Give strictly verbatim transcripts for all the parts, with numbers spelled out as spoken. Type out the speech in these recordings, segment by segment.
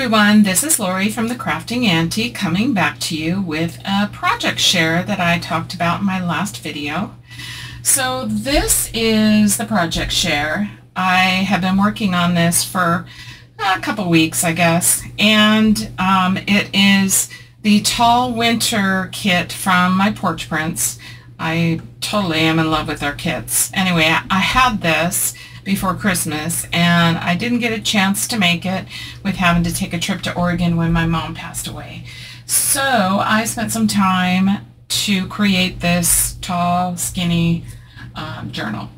everyone, this is Lori from The Crafting Auntie coming back to you with a project share that I talked about in my last video. So this is the project share. I have been working on this for a couple weeks, I guess, and um, it is the Tall Winter Kit from My Porch Prints. I totally am in love with their kits. Anyway, I had this before Christmas and I didn't get a chance to make it with having to take a trip to Oregon when my mom passed away. So I spent some time to create this tall, skinny um, journal.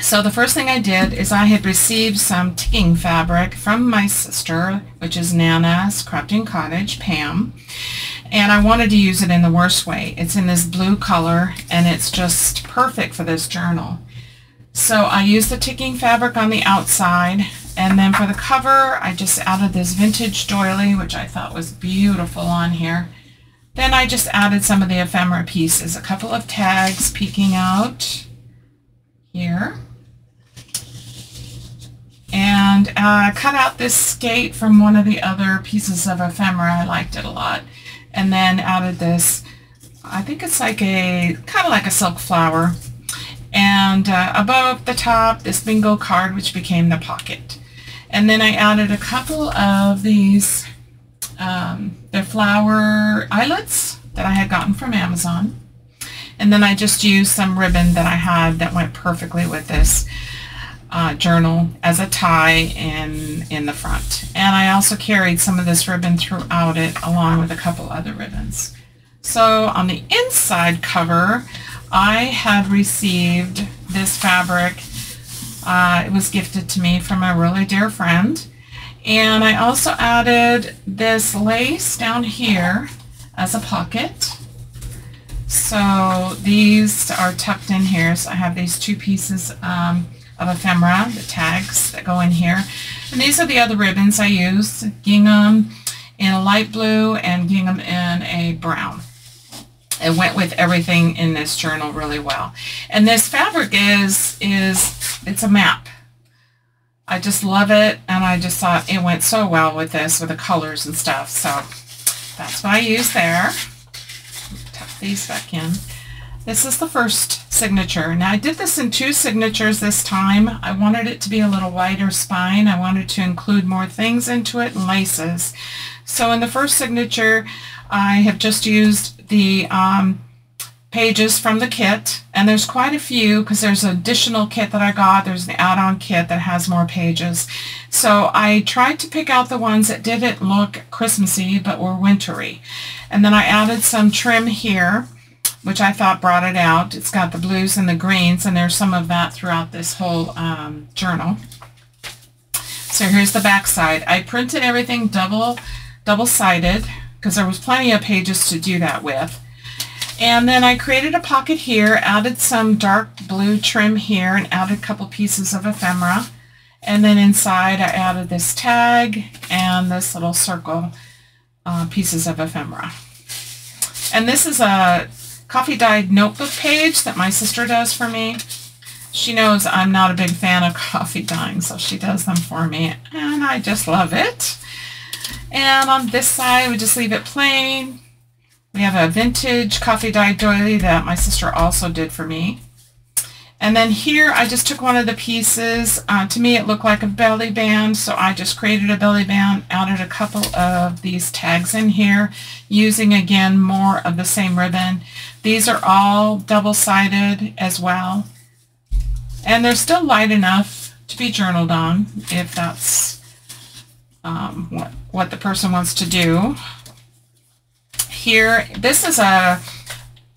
So the first thing I did is I had received some ticking fabric from my sister, which is Nana's Crafting Cottage, Pam, and I wanted to use it in the worst way. It's in this blue color and it's just perfect for this journal. So I used the ticking fabric on the outside, and then for the cover I just added this vintage doily, which I thought was beautiful on here. Then I just added some of the ephemera pieces, a couple of tags peeking out here, and I uh, cut out this skate from one of the other pieces of ephemera. I liked it a lot, and then added this, I think it's like a kind of like a silk flower. And uh, above the top, this bingo card, which became the pocket. And then I added a couple of these, um, they're flower eyelets that I had gotten from Amazon. And then I just used some ribbon that I had that went perfectly with this uh, journal as a tie in, in the front. And I also carried some of this ribbon throughout it, along with a couple other ribbons. So on the inside cover, I had received this fabric. Uh, it was gifted to me from a really dear friend. And I also added this lace down here as a pocket. So these are tucked in here. So I have these two pieces um, of ephemera, the tags that go in here. And these are the other ribbons I used, gingham in a light blue and gingham in a brown. It went with everything in this journal really well. And this fabric is, is it's a map. I just love it, and I just thought it went so well with this, with the colors and stuff. So that's what I used there. Tuck these back in. This is the first signature. Now I did this in two signatures this time. I wanted it to be a little wider spine. I wanted to include more things into it and laces. So in the first signature, I have just used the um, pages from the kit, and there's quite a few because there's an additional kit that I got. There's an add-on kit that has more pages. So I tried to pick out the ones that didn't look Christmassy but were wintry. And then I added some trim here, which I thought brought it out. It's got the blues and the greens, and there's some of that throughout this whole um, journal. So here's the back side. I printed everything double, double-sided, because there was plenty of pages to do that with. And then I created a pocket here, added some dark blue trim here, and added a couple pieces of ephemera. And then inside I added this tag and this little circle uh, pieces of ephemera. And this is a coffee dyed notebook page that my sister does for me. She knows I'm not a big fan of coffee dyeing, so she does them for me, and I just love it. And on this side, we just leave it plain. We have a vintage coffee dye doily that my sister also did for me. And then here, I just took one of the pieces. Uh, to me, it looked like a belly band, so I just created a belly band, added a couple of these tags in here, using, again, more of the same ribbon. These are all double-sided as well. And they're still light enough to be journaled on, if that's Um, what, what the person wants to do. Here, this is a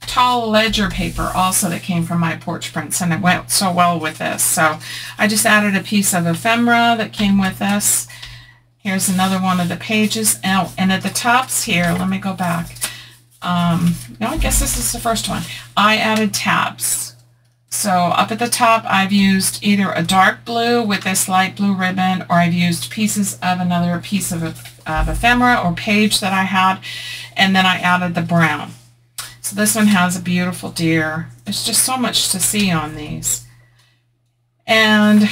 tall ledger paper also that came from My Porch Prints, and it went so well with this. So I just added a piece of ephemera that came with this. Here's another one of the pages. Oh, and at the tops here, let me go back. Um, no, I guess this is the first one. I added tabs. So up at the top, I've used either a dark blue with this light blue ribbon, or I've used pieces of another piece of, of ephemera or page that I had, and then I added the brown. So this one has a beautiful deer. There's just so much to see on these. And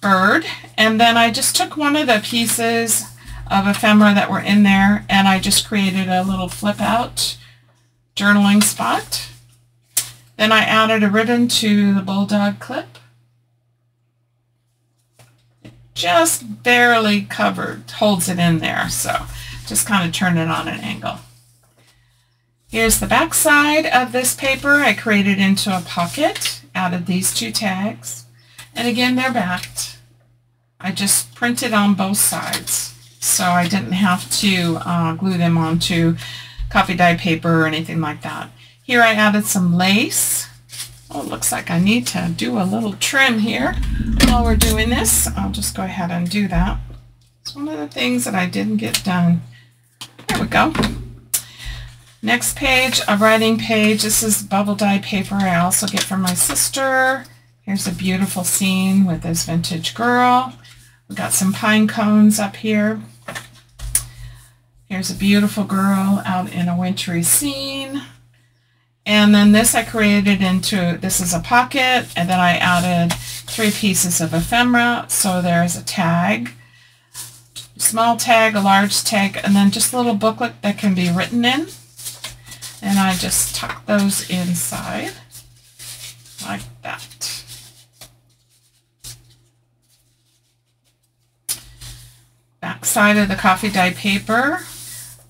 bird. And then I just took one of the pieces of ephemera that were in there, and I just created a little flip out journaling spot. Then I added a ribbon to the bulldog clip. It just barely covered, holds it in there, so just kind of turned it on an angle. Here's the back side of this paper. I created into a pocket, added these two tags, and again they're backed. I just printed on both sides, so I didn't have to uh, glue them onto coffee dye paper or anything like that. Here I added some lace. Oh, it looks like I need to do a little trim here while we're doing this. I'll just go ahead and do that. It's one of the things that I didn't get done. There we go. Next page, a writing page. This is bubble dye paper I also get from my sister. Here's a beautiful scene with this vintage girl. We've got some pine cones up here. Here's a beautiful girl out in a wintry scene. And then this I created into, this is a pocket, and then I added three pieces of ephemera. So there's a tag, small tag, a large tag, and then just a little booklet that can be written in. And I just tuck those inside like that. Back side of the coffee dye paper,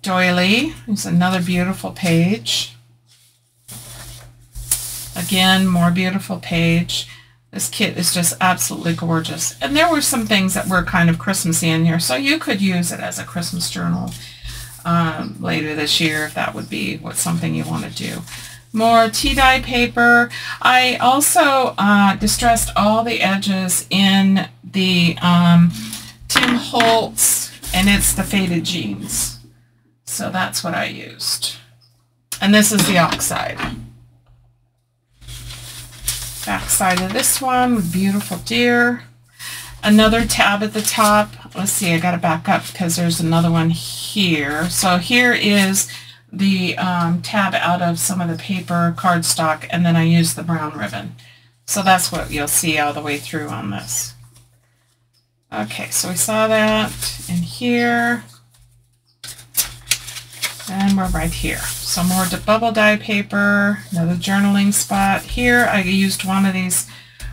doily. There's another beautiful page. Again, more beautiful page. This kit is just absolutely gorgeous. And there were some things that were kind of Christmassy in here, so you could use it as a Christmas journal um, later this year if that would be what something you want to do. More tea dye paper. I also uh, distressed all the edges in the um, Tim Holtz, and it's the Faded Jeans. So that's what I used. And this is the oxide. Back side of this one, beautiful deer. Another tab at the top. Let's see, I got to back up because there's another one here. So here is the um, tab out of some of the paper cardstock, and then I used the brown ribbon. So that's what you'll see all the way through on this. Okay, so we saw that in here, and we're right here. Some more bubble dye paper, another journaling spot. Here I used one of these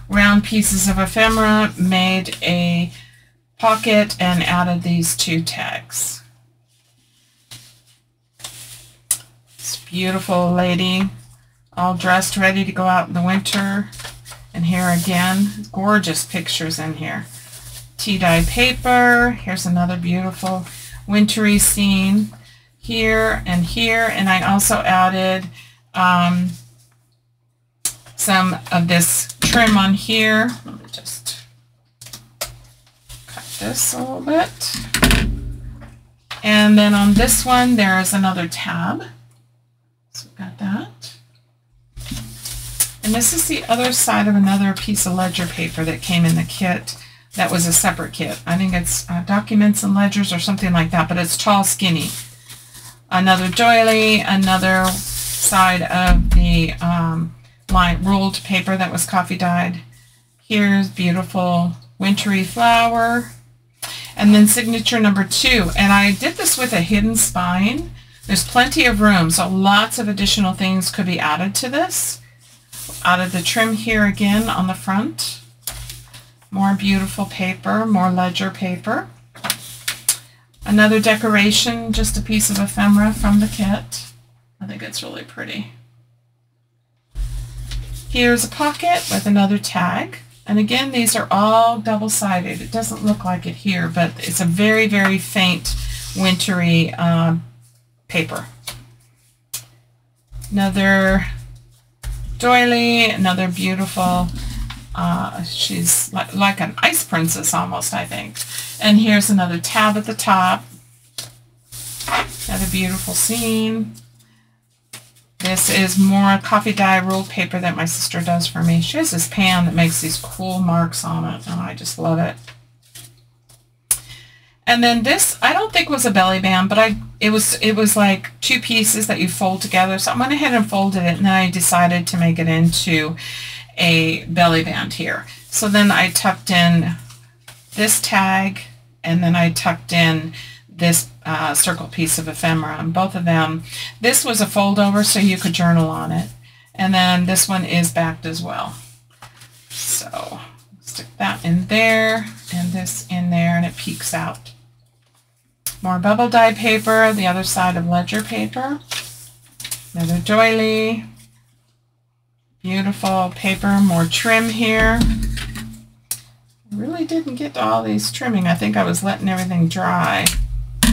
round pieces of ephemera, made a pocket, and added these two tags. This beautiful lady, all dressed, ready to go out in the winter. And here again, gorgeous pictures in here. Tea dye paper. Here's another beautiful wintry scene here and here, and I also added um, some of this trim on here. Let me just cut this a little bit, and then on this one there is another tab, so we've got that. And this is the other side of another piece of ledger paper that came in the kit. That was a separate kit. I think it's uh, Documents and Ledgers or something like that, but it's Tall Skinny. Another doily, another side of the um, line, ruled paper that was coffee dyed. Here's beautiful wintry flower. And then signature number two. And I did this with a hidden spine. There's plenty of room, so lots of additional things could be added to this. Out of the trim here again on the front. More beautiful paper, more ledger paper. Another decoration, just a piece of ephemera from the kit. I think it's really pretty. Here's a pocket with another tag. And again, these are all double-sided. It doesn't look like it here, but it's a very, very faint wintry uh, paper. Another doily, another beautiful. Uh, she's li like an ice princess almost, I think. And here's another tab at the top. Another beautiful scene. This is more coffee dye ruled paper that my sister does for me. She has this pan that makes these cool marks on it, and I just love it. And then this, I don't think was a belly band, but I it was it was like two pieces that you fold together. So I went ahead and folded it, and then I decided to make it into a belly band here. So then I tucked in this tag, and then I tucked in this uh, circle piece of ephemera. And both of them, this was a fold over so you could journal on it, and then this one is backed as well. So stick that in there and this in there, and it peeks out. More bubble dye paper, the other side of ledger paper, another doily, beautiful paper, more trim here. I really didn't get to all these trimming. I think I was letting everything dry.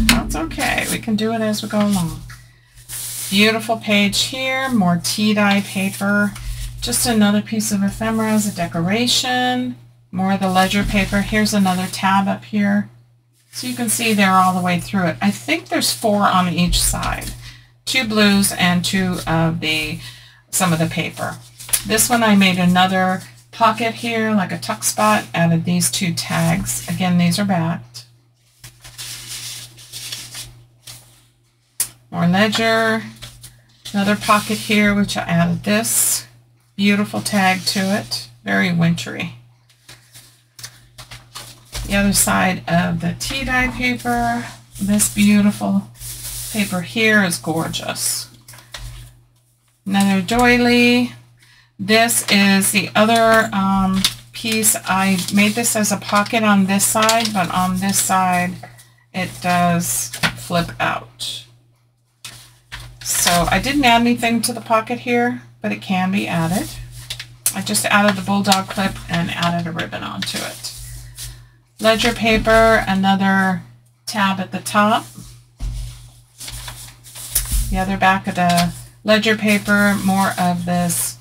That's okay. We can do it as we go along. Beautiful page here, more tea dye paper. Just another piece of ephemera as a decoration. More of the ledger paper. Here's another tab up here. So you can see they're all the way through it. I think there's four on each side. Two blues and two of the, some of the paper. This one I made another pocket here, like a tuck spot, out of these two tags. Again, these are backed. More ledger. Another pocket here, which I added this. Beautiful tag to it. Very wintry. The other side of the tea dye paper. This beautiful paper here is gorgeous. Another doily. This is the other um, piece. I made this as a pocket on this side, but on this side it does flip out. So I didn't add anything to the pocket here, but it can be added. I just added the bulldog clip and added a ribbon onto it. Ledger paper, another tab at the top. The other back of the ledger paper, more of this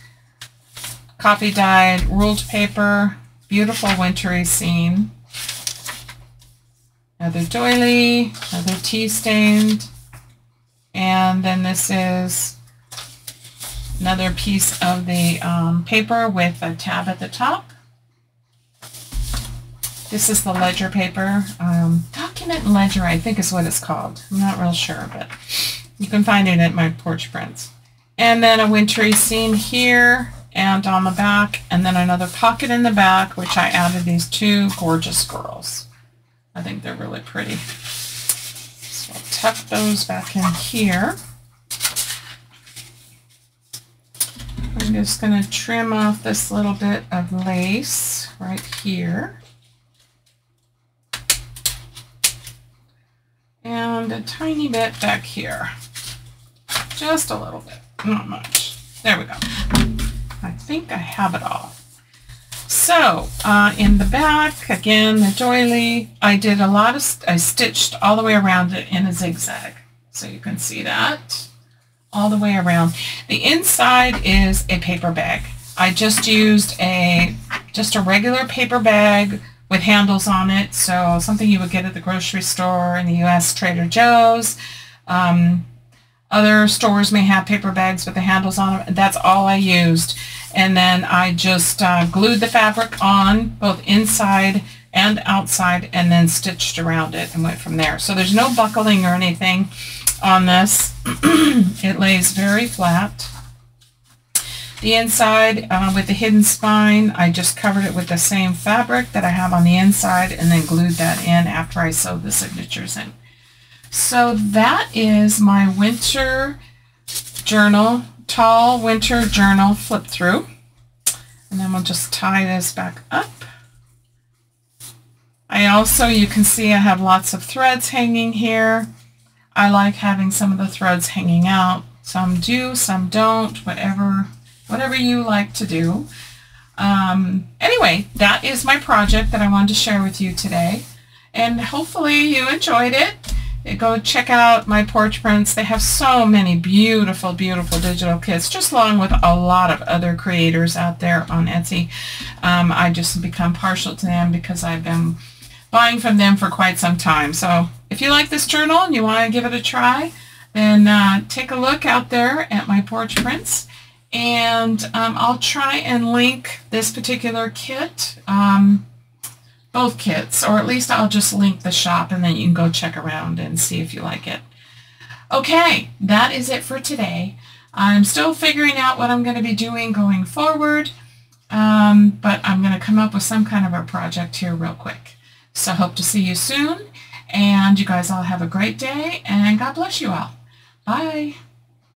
copy dyed ruled paper. Beautiful wintry scene. Another doily, another tea stained. And then this is another piece of the um, paper with a tab at the top. This is the ledger paper, um, document ledger I think is what it's called. I'm not real sure, but you can find it at My Porch Prints. And then a wintry scene here and on the back, and then another pocket in the back, which I added these two gorgeous squirrels. I think they're really pretty. So I'll tuck those back in here. I'm just going to trim off this little bit of lace right here. And a tiny bit back here. Just a little bit, not much. There we go. I think I have it all. So, uh, in the back, again, the doily, I did a lot of, I stitched all the way around it in a zigzag. So you can see that all the way around. The inside is a paper bag. I just used a, just a regular paper bag with handles on it, so something you would get at the grocery store in the U S Trader Joe's. Um, other stores may have paper bags with the handles on them. That's all I used. And then I just uh, glued the fabric on, both inside and outside, and then stitched around it and went from there. So there's no buckling or anything on this. It lays very flat. The inside uh, with the hidden spine, I just covered it with the same fabric that I have on the inside and then glued that in after I sewed the signatures in. So that is my winter journal, tall winter journal flip through. And then we'll just tie this back up. I also, you can see I have lots of threads hanging here. I like having some of the threads hanging out. Some do, some don't, whatever. Whatever you like to do. Um, anyway, that is my project that I wanted to share with you today. And hopefully you enjoyed it. Go check out My Porch Prints. They have so many beautiful, beautiful digital kits, just along with a lot of other creators out there on Etsy. Um, I just become partial to them because I've been buying from them for quite some time. So if you like this journal and you want to give it a try, then uh, take a look out there at My Porch Prints. And um, I'll try and link this particular kit, um, both kits, or at least I'll just link the shop and then you can go check around and see if you like it. Okay, that is it for today. I'm still figuring out what I'm going to be doing going forward, um, but I'm going to come up with some kind of a project here real quick. So hope to see you soon, And you guys all have a great day, and God bless you all. Bye.